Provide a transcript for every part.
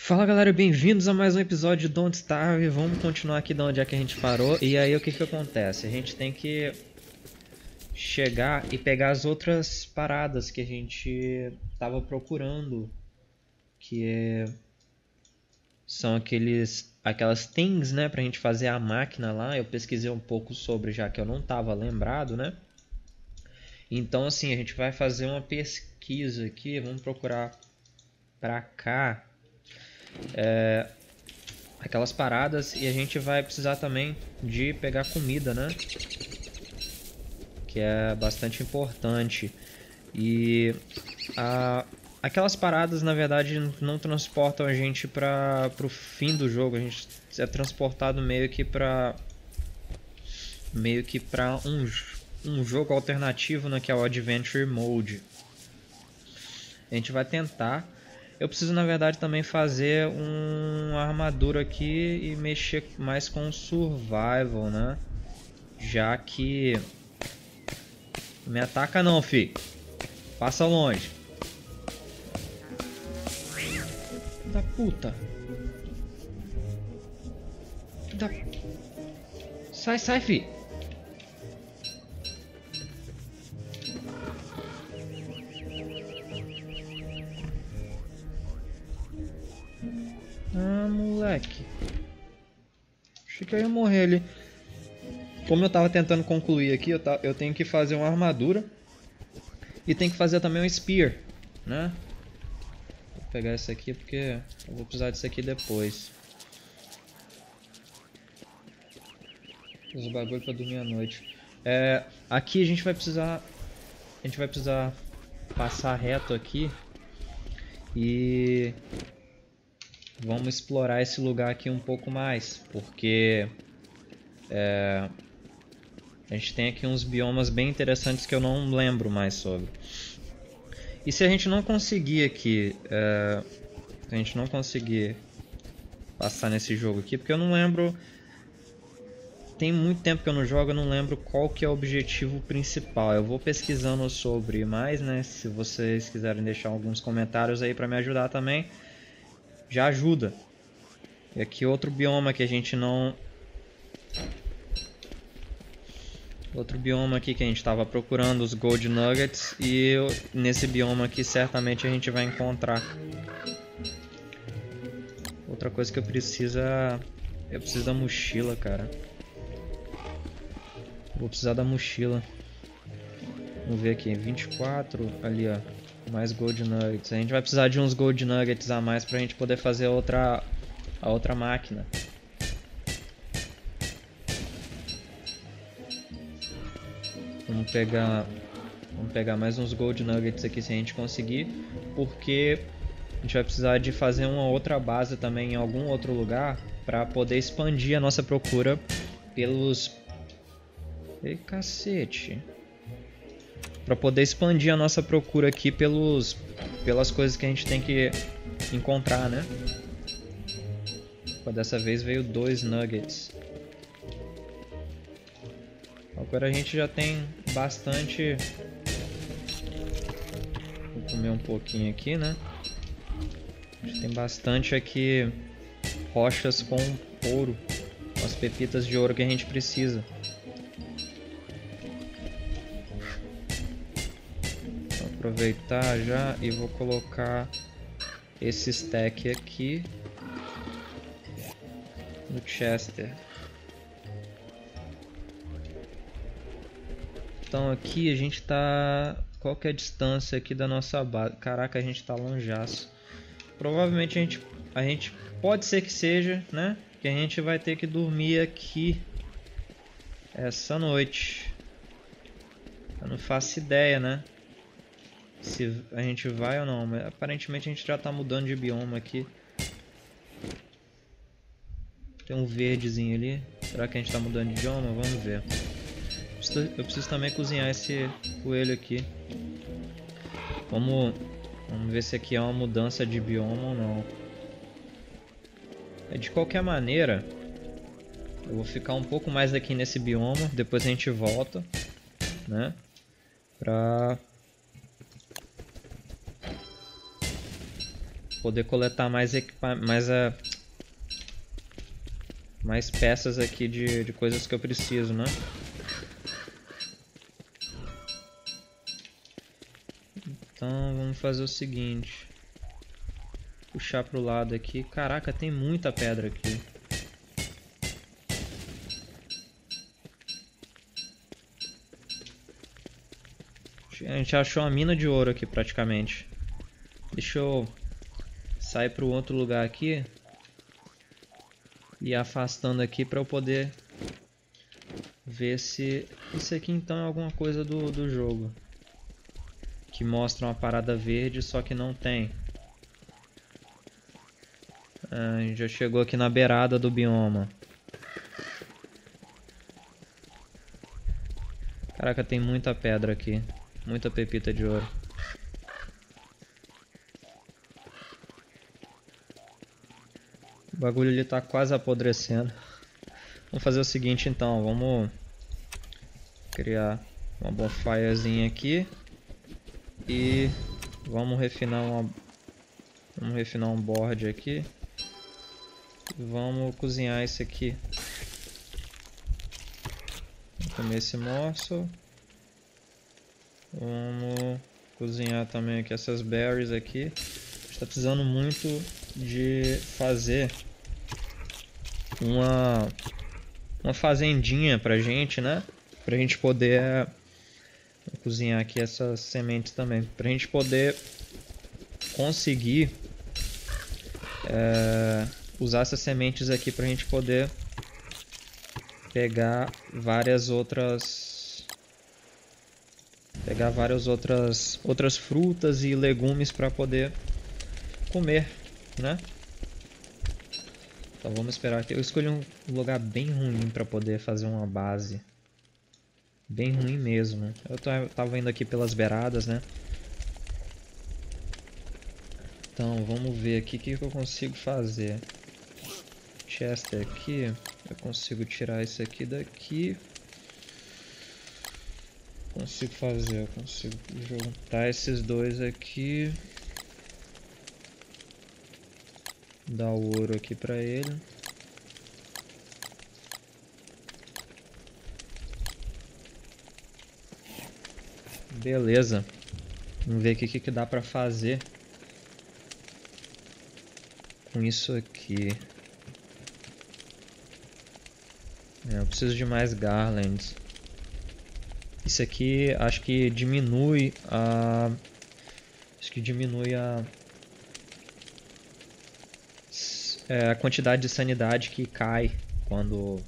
Fala galera, bem-vindos a mais um episódio de Don't Starve. Vamos continuar aqui de onde é que a gente parou. E aí o que que acontece? A gente tem que chegar e pegar as outras paradas que a gente tava procurando, que são aquelas things, né, pra gente fazer a máquina lá. Eu pesquisei um pouco sobre, já que eu não tava lembrado, né? Então assim, a gente vai fazer uma pesquisa aqui, vamos procurar pra cá. Aquelas paradas, e a gente vai precisar também de pegar comida, né? Que é bastante importante. E aquelas paradas, na verdade, não transportam a gente para o fim do jogo. A gente é transportado meio que para um jogo alternativo, né? Que é o Adventure Mode. A gente vai tentar. Eu preciso, na verdade, também fazer uma armadura aqui e mexer mais com o survival, né? Já que... Não me ataca não, fi. Passa longe. Da puta. Sai, sai, fi. Ah, moleque. Achei que eu ia morrer ali. Como eu tava tentando concluir aqui, eu tenho que fazer uma armadura. E tem que fazer também um spear, né? Vou pegar isso aqui porque eu vou precisar disso aqui depois. Os bagulho pra dormir à noite. Aqui a gente vai precisar passar reto aqui. E... vamos explorar esse lugar aqui um pouco mais, porque a gente tem aqui uns biomas bem interessantes que eu não lembro mais sobre. E se a gente não conseguir aqui, se a gente não conseguir passar nesse jogo aqui, porque eu não lembro, tem muito tempo que eu não jogo, eu não lembro qual que é o objetivo principal. Eu vou pesquisando sobre mais, né? Se vocês quiserem deixar alguns comentários aí para me ajudar também, já ajuda. E aqui outro bioma que a gente não... outro bioma aqui que a gente estava procurando, os Gold Nuggets. E nesse bioma aqui certamente a gente vai encontrar. Outra coisa que eu preciso é... eu preciso da mochila, cara. Vou precisar da mochila. Vamos ver aqui, 24, ali ó. Mais Gold Nuggets. A gente vai precisar de uns Gold Nuggets a mais pra gente poder fazer a outra máquina. Vamos pegar mais uns Gold Nuggets aqui se a gente conseguir, porque a gente vai precisar de fazer uma outra base também em algum outro lugar pra poder expandir a nossa procura pelos... ei, cacete! Para poder expandir a nossa procura aqui pelas coisas que a gente tem que encontrar, né? Dessa vez veio 2 nuggets. Agora a gente já tem bastante. Vou comer um pouquinho aqui, né? A gente tem bastante aqui rochas com ouro, com as pepitas de ouro que a gente precisa. Aproveitar já e vou colocar esse stack aqui no Chester. Então aqui a gente tá... qual que é a distância aqui da nossa base? Caraca, a gente tá longeaço. Provavelmente a gente pode ser que seja, né? Que a gente vai ter que dormir aqui essa noite. Eu não faço ideia, né? Se a gente vai ou não, mas aparentemente a gente já tá mudando de bioma aqui. Tem um verdezinho ali. Será que a gente tá mudando de bioma? Vamos ver. Eu preciso também cozinhar esse coelho aqui. Vamos ver se aqui é uma mudança de bioma ou não. De qualquer maneira, eu vou ficar um pouco mais aqui nesse bioma. Depois a gente volta, né? poder coletar mais peças aqui de coisas que eu preciso, né? Então vamos fazer o seguinte, puxar pro lado aqui. Caraca, tem muita pedra aqui. A gente achou uma mina de ouro aqui praticamente. Deixa eu sair para o outro lugar aqui e afastando aqui para eu poder ver se isso aqui então é alguma coisa do jogo que mostra uma parada verde, só que não tem. A gente já chegou aqui na beirada do bioma. Caraca, tem muita pedra aqui, muita pepita de ouro. O bagulho ali tá quase apodrecendo. Vamos fazer o seguinte então, vamos criar uma bonfirezinha aqui e vamos refinar um board aqui. E vamos cozinhar isso aqui. Vou comer esse morso. Vamos cozinhar também aqui essas berries aqui. A gente tá precisando muito de fazer uma fazendinha pra gente, né? Pra gente poder cozinhar aqui essas sementes também. Pra gente poder conseguir usar essas sementes aqui pra gente poder pegar várias outras... pegar várias outras frutas e legumes para poder comer, né? Então vamos esperar aqui. Eu escolhi um lugar bem ruim para poder fazer uma base. Bem ruim mesmo. Eu tava indo aqui pelas beiradas, né? Então vamos ver aqui o que eu consigo fazer. Chester aqui. Eu consigo tirar isso aqui daqui. Eu consigo juntar esses dois aqui, dar o ouro aqui pra ele. Beleza, vamos ver o que dá pra fazer com isso aqui. Eu preciso de mais garlands. Isso aqui acho que diminui a... a quantidade de sanidade que cai quando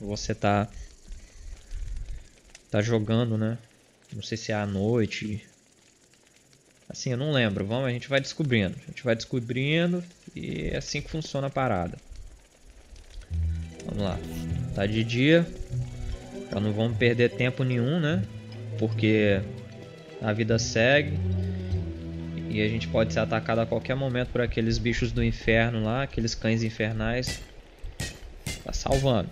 você tá jogando, né? Não sei se é à noite. Assim, eu não lembro. Vamos, a gente vai descobrindo e é assim que funciona a parada. Vamos lá. Tá de dia. Então não vamos perder tempo nenhum, né? Porque a vida segue e a gente pode ser atacado a qualquer momento por aqueles bichos do inferno lá, aqueles cães infernais. Tá salvando.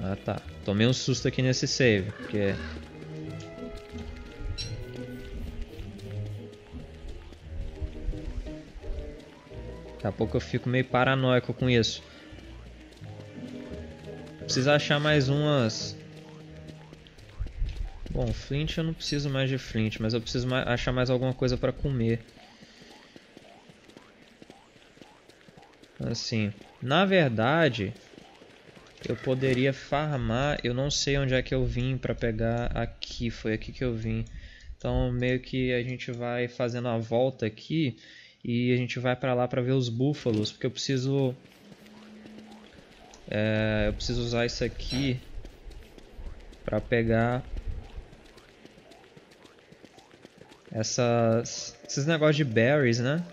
Ah tá, tomei um susto aqui nesse save, porque... daqui a pouco eu fico meio paranoico com isso. Preciso achar mais umas... Bom, flint eu não preciso mais de flint, mas eu preciso achar mais alguma coisa pra comer. Assim, na verdade, eu poderia farmar... Eu não sei onde é que eu vim pra pegar aqui, foi aqui que eu vim. Então meio que a gente vai fazendo a volta aqui e a gente vai pra lá pra ver os búfalos, porque eu preciso... eu preciso usar isso aqui para pegar esses negócios de berries, né?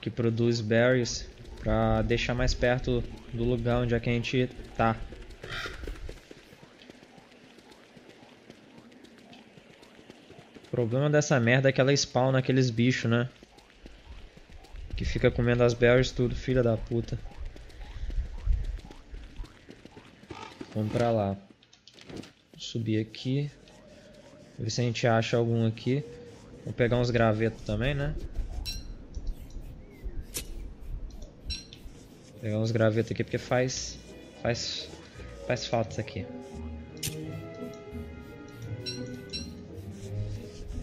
Que produz berries para deixar mais perto do lugar onde é que a gente tá. O problema dessa merda é que ela spawna aqueles bichos, né? Que fica comendo as berries tudo, filha da puta. Vamos pra lá. Subir aqui. Ver se a gente acha algum aqui. Vou pegar uns gravetos também, né? Vou pegar uns gravetos aqui porque faz falta isso aqui.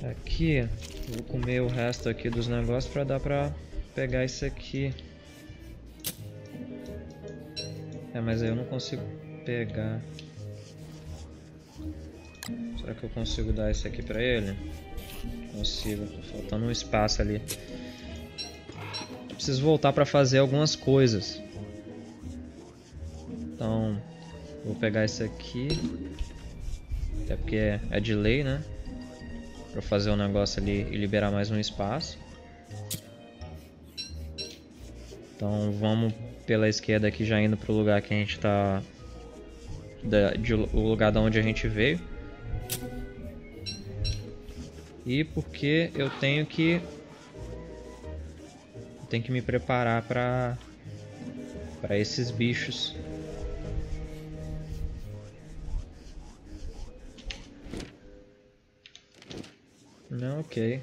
Aqui, vou comer o resto aqui dos negócios pra dar pra pegar isso aqui. É, mas aí eu não consigo pegar. Será que eu consigo dar isso aqui pra ele? Consigo, tá faltando um espaço ali. Eu preciso voltar pra fazer algumas coisas. Então, vou pegar isso aqui. Até porque é de lei, né? Pra fazer um negócio ali e liberar mais um espaço. Então vamos pela esquerda aqui, já indo pro lugar que a gente tá... O lugar da onde a gente veio. E porque eu tenho que... me preparar pra esses bichos. Não, ok.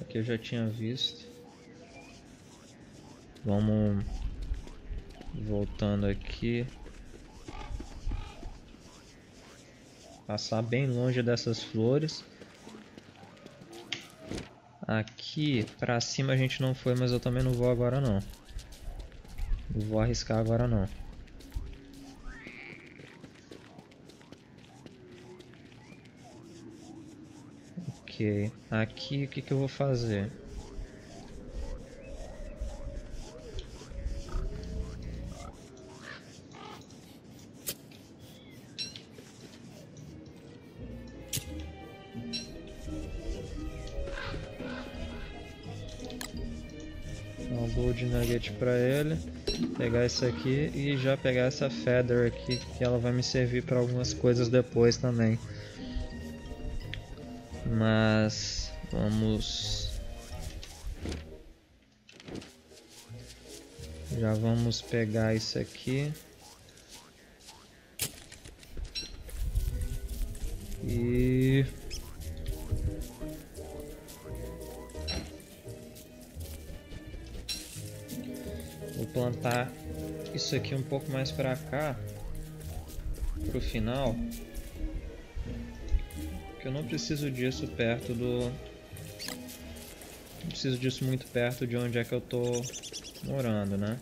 Aqui eu já tinha visto. Vamos voltando aqui. Passar bem longe dessas flores. Aqui pra cima a gente não foi, mas eu também não vou agora não. Não vou arriscar agora não. Ok, aqui o que eu vou fazer? Um Gold Nugget pra ele. Pegar isso aqui e já pegar essa Feather aqui, que ela vai me servir pra algumas coisas depois também. Mas vamos, já vamos pegar isso aqui e vou plantar isso aqui um pouco mais para cá, pro final. Eu não preciso disso perto do... Não preciso disso muito perto de onde é que eu tô morando, né?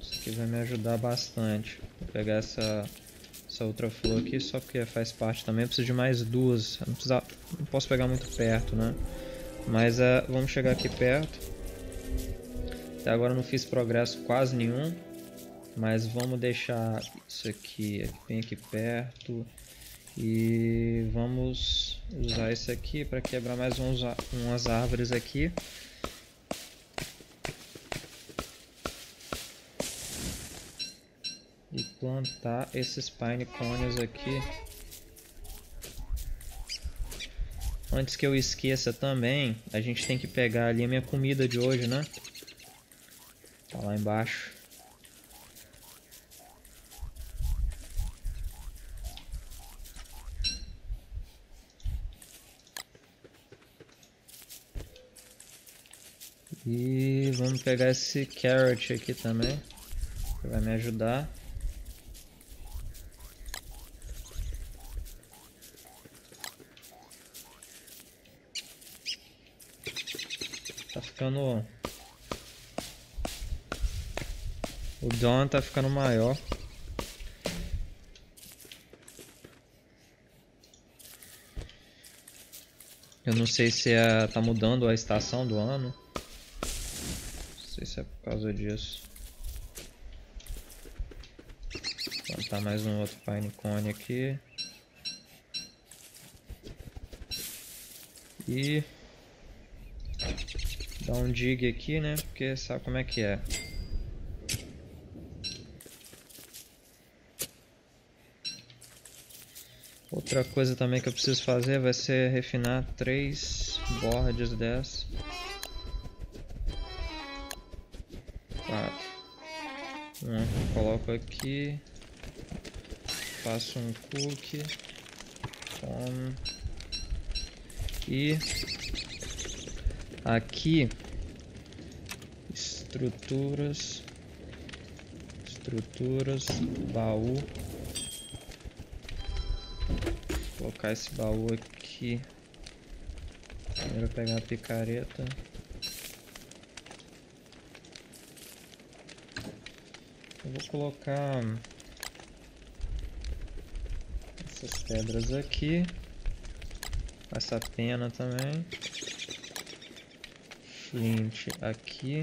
Isso aqui vai me ajudar bastante. Vou pegar essa outra flor aqui, só porque faz parte também. Eu preciso de mais duas. Eu não posso pegar muito perto, né? Mas vamos chegar aqui perto. Até agora eu não fiz progresso quase nenhum. Mas vamos deixar isso aqui bem aqui perto e vamos usar isso aqui para quebrar mais umas árvores aqui. E plantar esses pine cones aqui. Antes que eu esqueça também, a gente tem que pegar ali a minha comida de hoje, né? Tá lá embaixo. E vamos pegar esse carrot aqui também, que vai me ajudar. Tá ficando... O Don tá ficando maior. Eu não sei se tá mudando a estação do ano. Não sei se é por causa disso. Vou plantar mais um outro pine cone aqui. E dar um dig aqui, né? Porque sabe como é que é. Outra coisa também que eu preciso fazer vai ser refinar 3 bordas dessas. 4, 1, coloco aqui, faço um cookie, como, e aqui estruturas, baú, vou colocar esse baú aqui. Primeiro pegar a picareta. Eu vou colocar essas pedras aqui, essa pena também, flint aqui.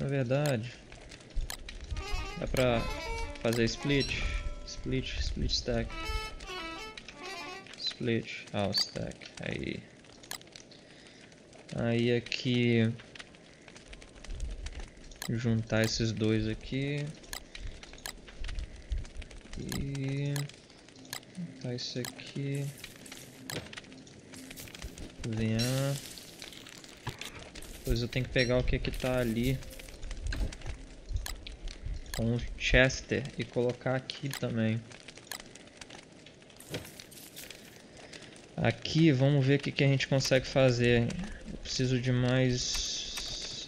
Na verdade, dá pra fazer split stack, aí aqui juntar esses dois aqui e juntar isso aqui, cozinhar. Depois eu tenho que pegar o que que tá ali com o Chester e colocar aqui também. Aqui vamos ver o que que a gente consegue fazer. Eu preciso de mais,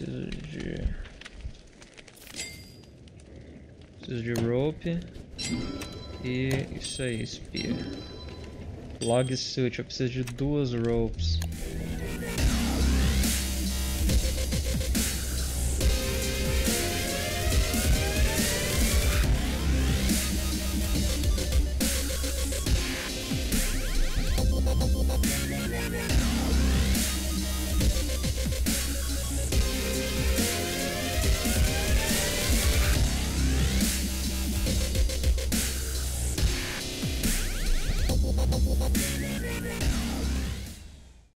preciso de rope e isso aí, spear. Log suit, eu preciso de duas ropes.